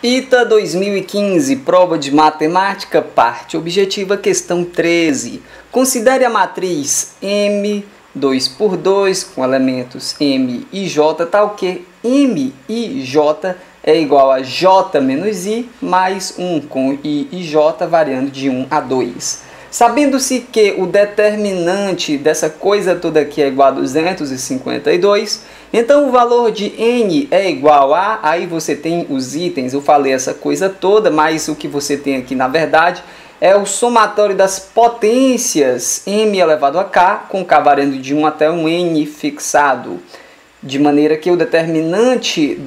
ITA 2015, prova de matemática, parte objetiva, questão 13. Considere a matriz M, 2 por 2, com elementos M e J, tal que M e J é igual a J menos I, mais 1 com I e J variando de 1 a 2. Sabendo-se que o determinante dessa coisa toda aqui é igual a 252, então o valor de n é igual a... Aí você tem os itens, eu falei essa coisa toda, mas o que você tem aqui, na verdade, é o somatório das potências m elevado a k, com k variando de 1 até um n fixado. De maneira que o determinante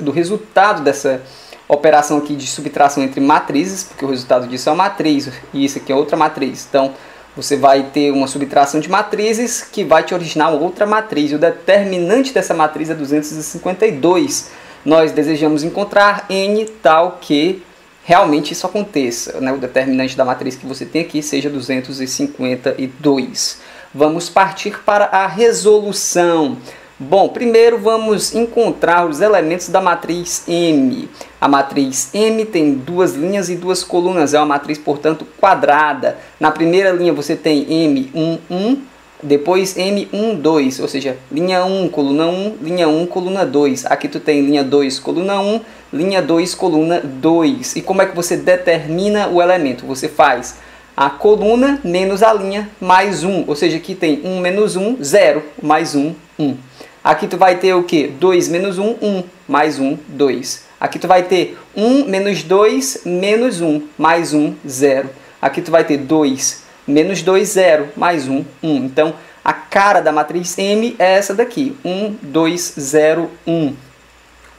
do resultado dessa operação aqui de subtração entre matrizes, porque o resultado disso é uma matriz e isso aqui é outra matriz. Então, você vai ter uma subtração de matrizes que vai te originar outra matriz. O determinante dessa matriz é 252. Nós desejamos encontrar n tal que realmente isso aconteça, né? O determinante da matriz que você tem aqui seja 252. Vamos partir para a resolução. Bom, primeiro vamos encontrar os elementos da matriz M. A matriz M tem duas linhas e duas colunas, é uma matriz, portanto, quadrada. Na primeira linha você tem M1, depois M1, ou seja, linha 1, coluna 1, linha 1, coluna 2. Aqui tu tem linha 2, coluna 1, linha 2, coluna 2. E como é que você determina o elemento? Você faz a coluna menos a linha mais 1, ou seja, aqui tem 1 menos 1, 0, mais 1, 1. Aqui tu vai ter o que? 2 menos 1, 1, mais 1, 2. Aqui tu vai ter 1 menos 2, menos 1, mais 1, 0. Aqui tu vai ter 2 menos 2, 0, mais 1, 1. Então, a cara da matriz M é essa daqui, 1, 2, 0, 1.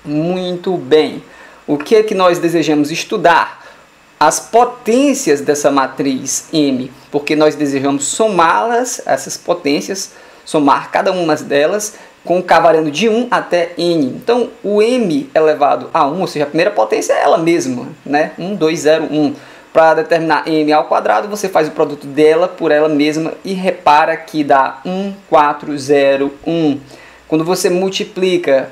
Muito bem. O que é que nós desejamos estudar? As potências dessa matriz M, porque nós desejamos somá-las, essas potências, somar cada uma delas com k variando de 1 até n. Então, o m elevado a 1, ou seja, a primeira potência é ela mesma, né? 1, 2, 0, 1. Para determinar m ao quadrado, você faz o produto dela por ela mesma e repara que dá 1, 4, 0, 1. Quando você multiplica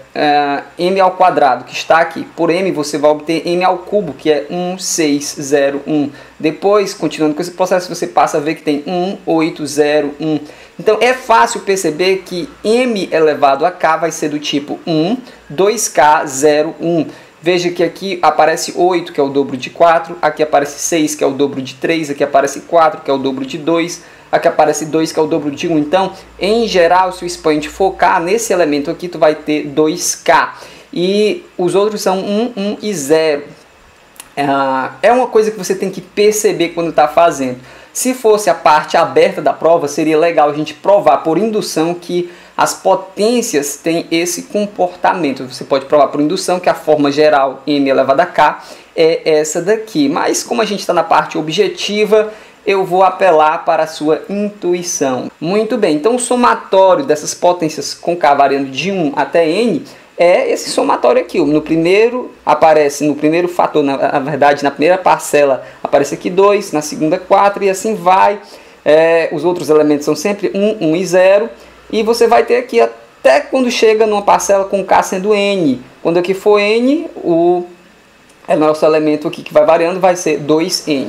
m ao quadrado, que está aqui, por m, você vai obter m ao cubo, que é 1, 6, 0, 1. Depois, continuando com esse processo, você passa a ver que tem 1, 8, 0, 1. Então, é fácil perceber que m elevado a k vai ser do tipo 1, 2k, 0, 1. Veja que aqui aparece 8, que é o dobro de 4. Aqui aparece 6, que é o dobro de 3. Aqui aparece 4, que é o dobro de 2. Aqui aparece 2, que é o dobro de 1. Então, em geral, se o expoente focar nesse elemento aqui, tu vai ter 2k. E os outros são 1, 1 e 0. É uma coisa que você tem que perceber quando está fazendo. Se fosse a parte aberta da prova, seria legal a gente provar por indução que as potências têm esse comportamento. Você pode provar por indução que a forma geral m elevado a k é essa daqui. Mas como a gente está na parte objetiva, eu vou apelar para a sua intuição. Muito bem, então o somatório dessas potências com k variando de 1 até n é esse somatório aqui. No primeiro fator, na verdade, na primeira parcela aparece aqui 2, na segunda 4 e assim vai. Os outros elementos são sempre 1, 1 e 0. E você vai ter aqui até quando chega numa parcela com k sendo n. Quando aqui for n, o nosso elemento aqui que vai variando vai ser 2n.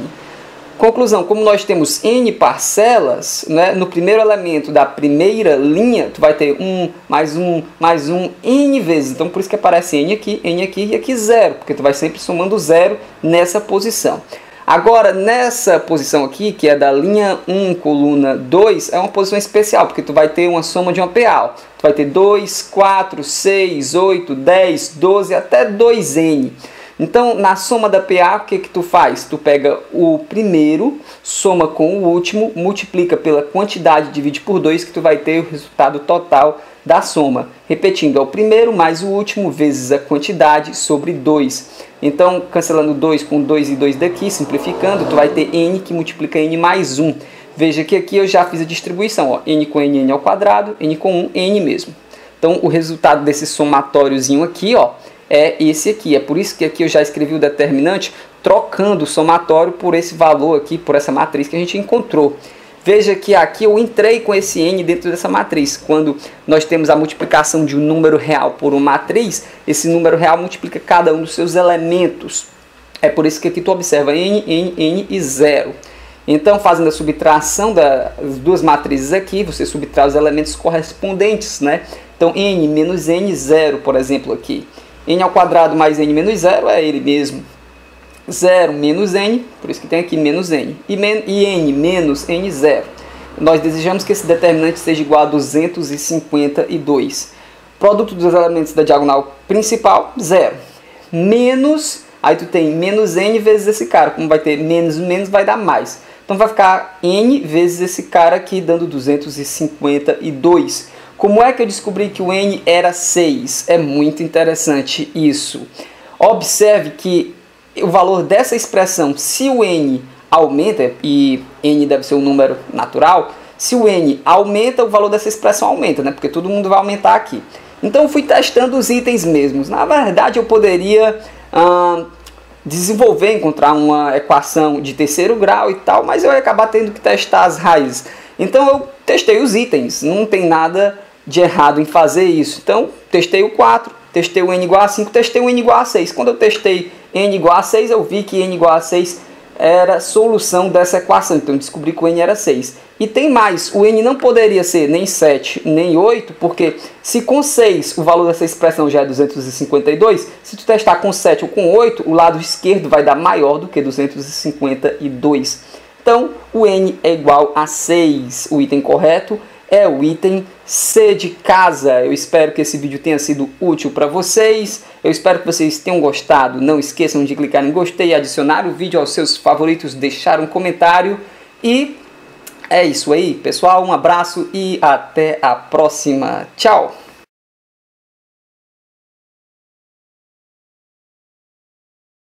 Conclusão, como nós temos n parcelas, né, no primeiro elemento da primeira linha, tu vai ter 1, mais 1, mais 1, n vezes. Então, por isso que aparece n aqui e aqui 0, porque tu vai sempre somando 0 nessa posição. Agora, nessa posição aqui, que é da linha 1, coluna 2, é uma posição especial, porque tu vai ter uma soma de uma real. Tu vai ter 2, 4, 6, 8, 10, 12, até 2n. Então, na soma da PA, o que que tu faz? Tu pega o primeiro, soma com o último, multiplica pela quantidade, divide por 2, que tu vai ter o resultado total da soma. Repetindo, é o primeiro mais o último vezes a quantidade sobre 2. Então, cancelando 2 com 2 e 2 daqui, simplificando, tu vai ter n que multiplica n mais 1. Veja que aqui eu já fiz a distribuição, ó, n com n, n ao quadrado, n com 1, n mesmo. Então, o resultado desse somatóriozinho aqui, ó, é esse aqui. É por isso que aqui eu já escrevi o determinante trocando o somatório por esse valor aqui, por essa matriz que a gente encontrou. Veja que aqui eu entrei com esse N dentro dessa matriz. Quando nós temos a multiplicação de um número real por uma matriz, esse número real multiplica cada um dos seus elementos. É por isso que aqui tu observa N, N, N e 0. Então, fazendo a subtração das duas matrizes aqui, você subtrai os elementos correspondentes, né? Então, N menos N, 0, por exemplo, aqui. N ao quadrado mais N menos 0 é ele mesmo. 0 menos N, por isso que tem aqui menos N. E N menos N, 0. Nós desejamos que esse determinante seja igual a 252. Produto dos elementos da diagonal principal, 0. Menos... Aí tu tem menos N vezes esse cara. Como vai ter menos menos, vai dar mais. Então vai ficar N vezes esse cara aqui, dando 252. Como é que eu descobri que o N era 6? É muito interessante isso. Observe que o valor dessa expressão, se o N aumenta, e N deve ser um número natural, se o N aumenta, o valor dessa expressão aumenta, né? Porque todo mundo vai aumentar aqui. Então eu fui testando os itens mesmos. Na verdade, eu poderia... desenvolver, encontrar uma equação de terceiro grau e tal, mas eu ia acabar tendo que testar as raízes. Então eu testei os itens, não tem nada de errado em fazer isso. Então testei o 4, testei o n igual a 5, testei o n igual a 6. Quando eu testei n igual a 6, eu vi que n igual a 6 era a solução dessa equação. Então eu descobri que o n era 6. E tem mais, o n não poderia ser nem 7 nem 8, porque se com 6 o valor dessa expressão já é 252, se tu testar com 7 ou com 8, o lado esquerdo vai dar maior do que 252. Então o n é igual a 6. O item correto é o item C de casa. Eu espero que esse vídeo tenha sido útil para vocês. Eu espero que vocês tenham gostado. Não esqueçam de clicar em gostei, adicionar o vídeo aos seus favoritos, deixar um comentário. E é isso aí, pessoal. Um abraço e até a próxima. Tchau!